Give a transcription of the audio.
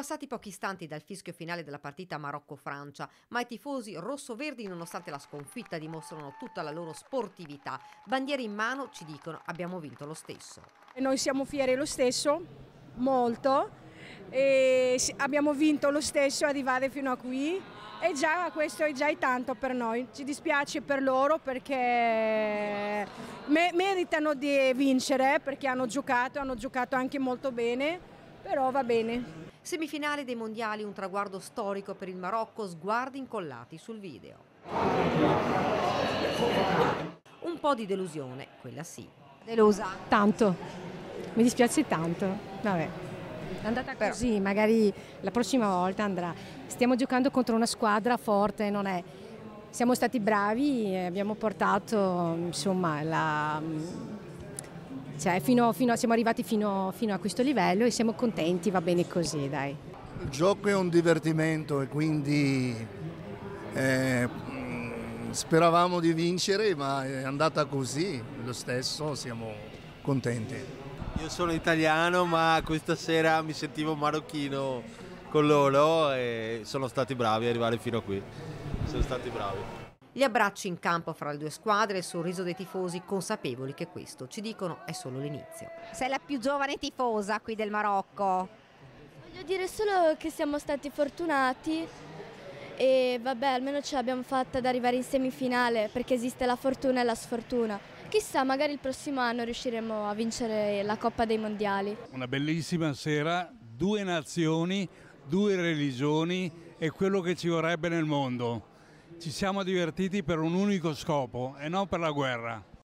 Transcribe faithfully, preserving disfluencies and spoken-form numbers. passati pochi istanti dal fischio finale della partita Marocco-Francia, ma i tifosi rossoverdi, nonostante la sconfitta, dimostrano tutta la loro sportività. Bandiere in mano ci dicono: abbiamo vinto lo stesso. E noi siamo fieri lo stesso, molto. E abbiamo vinto lo stesso, arrivare fino a qui, e già questo è già tanto per noi. Ci dispiace per loro perché me meritano di vincere, perché hanno giocato, hanno giocato anche molto bene, però va bene. Semifinale dei mondiali, un traguardo storico per il Marocco, sguardi incollati sul video. Un po' di delusione, quella sì. Delusa? Tanto, mi dispiace tanto, vabbè. È andata così, però magari la prossima volta andrà. Stiamo giocando contro una squadra forte, non è? Siamo stati bravi, abbiamo portato, insomma, la, cioè, fino, fino, siamo arrivati fino, fino a questo livello e siamo contenti, va bene così, dai. Il gioco è un divertimento e quindi eh, speravamo di vincere, ma è andata così, lo stesso, siamo contenti. Io sono italiano, ma questa sera mi sentivo marocchino con loro e sono stati bravi ad arrivare fino a qui. Sono stati bravi. Gli abbracci in campo fra le due squadre e il sorriso dei tifosi, consapevoli che questo, ci dicono, è solo l'inizio. Sei la più giovane tifosa qui del Marocco. Voglio dire solo che siamo stati fortunati e vabbè, almeno ce l'abbiamo fatta ad arrivare in semifinale, perché esiste la fortuna e la sfortuna. Chissà, magari il prossimo anno riusciremo a vincere la Coppa dei Mondiali. Una bellissima sera, due nazioni, due religioni e quello che ci vorrebbe nel mondo. Ci siamo divertiti per un unico scopo e non per la guerra.